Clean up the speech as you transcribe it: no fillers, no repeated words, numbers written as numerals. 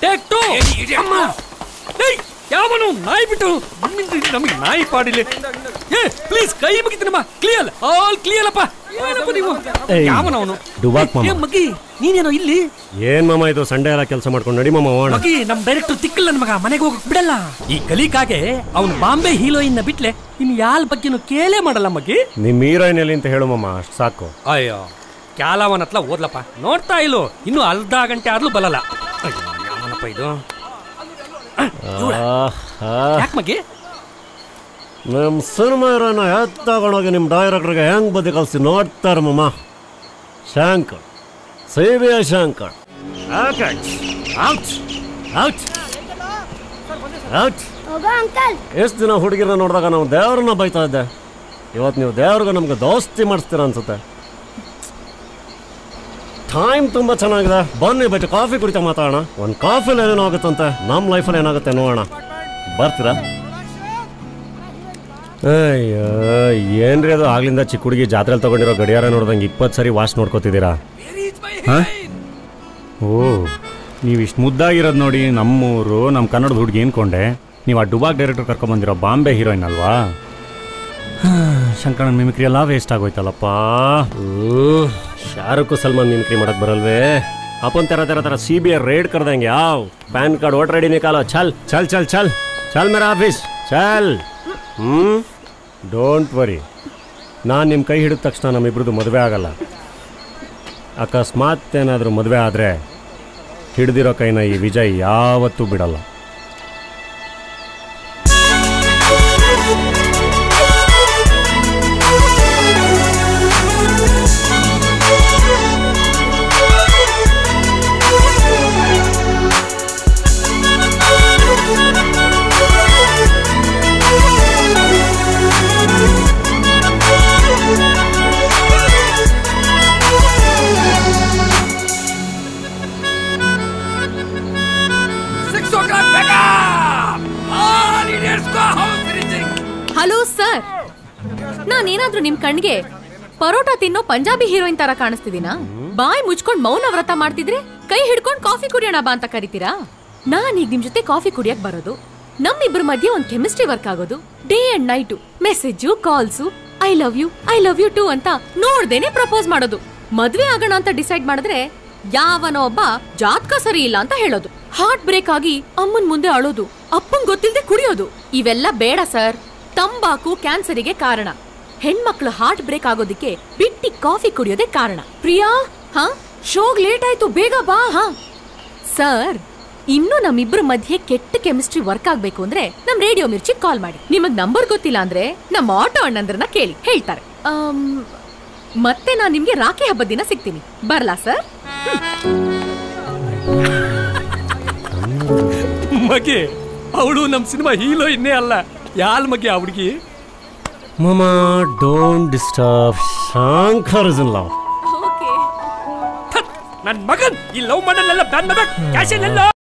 Take two! Amma! Hey! Yavano, Naipito! Naipadi! Hey, please, Kayama! Clear! All clear! Hey, do work, Mama. Maki, Nino Illi? Yen Mama is Sunday Kelsamakon, Mama. Okay, I'm directed to Tickle and Mago Bella. Ikalikake, our Bombay Hilo in the Bitle, in Yal Bakino Kele Madalamaki? Nimira in the Heloma, Sako. Ayo. Kalavanatla, Wodlapa. Not Tailo, you know Aldag and Tarlo Balala. Yamanapaido. Jack Maki? I'm Surma and I had Taganagan him directly hang, but because not Thermoma Shankar. Save a Shankar. Okay, out, out, out. Uncle, yes, the Hurrigan or Ragano, there are no baita. You ought to there going to those timers. Time to much another, Bunny by the coffee with the Matana, one coffee and an Agatanta, Nam life and another Tenona. Bartra. Yenre the Aglinda Chikugi Jatra Togara Gadiara or the Gipatsari was not Kotidira. Oh, you wish Muda Iranodi, Namuru, Namkana would gain Konde. You are Duba director Commander of Bombay hero in Alva. Shankaran mimicry laves Tagoitalapa. Sharuku Salman mimicry Marat Baralve. Upon Terra CBA raid Kardangao. Pan card what ready Nikala Chal, Chal, Chal, Chal, Chalmera Fish, Chal. Hmm? Don't worry. Nan nim kai hidid takshana namibrudu madve agala. Akasmat enadru madve aadre hididiro kaina ee Vijay yavattu bidalla. Hello, sir. Nan enadru nim kannige parota tinno Punjabi heroine tara kaanustidina baai muchkond mauna vrata martidre kai hidkond coffee kuriyana ba anta karitira nan ig nim jote coffee kuriyak barodu nam ibru madhye on chemistry work agodu day and night message calls I love you too anta nordene propose madodu madve agana anta decide madidre yavano obba jaataka sari illa anta helodu heartbreak agi amman munde alodu appan gottilde kuriyodu ivella beda sir Tambaku cancer ige karana. Henmaklu heartbreak agodike bitti coffee kuriyode karana. Priya, huh? Shog late aitu bega ba, huh? Sir, innu namibru madhye ketta chemistry work agbeku andre nam radio mirchi call madi. Nimage number gottilla andre nam auto annandrana keli heltare. Matte naan nimge Rakhi habbad dina sigtini. Barla sir? Mage, avulu nam cinema hero inne alla. Mama, don't disturb. Shankar is in love. Okay. Nan magan, you love man and love, dan magan, cash in love.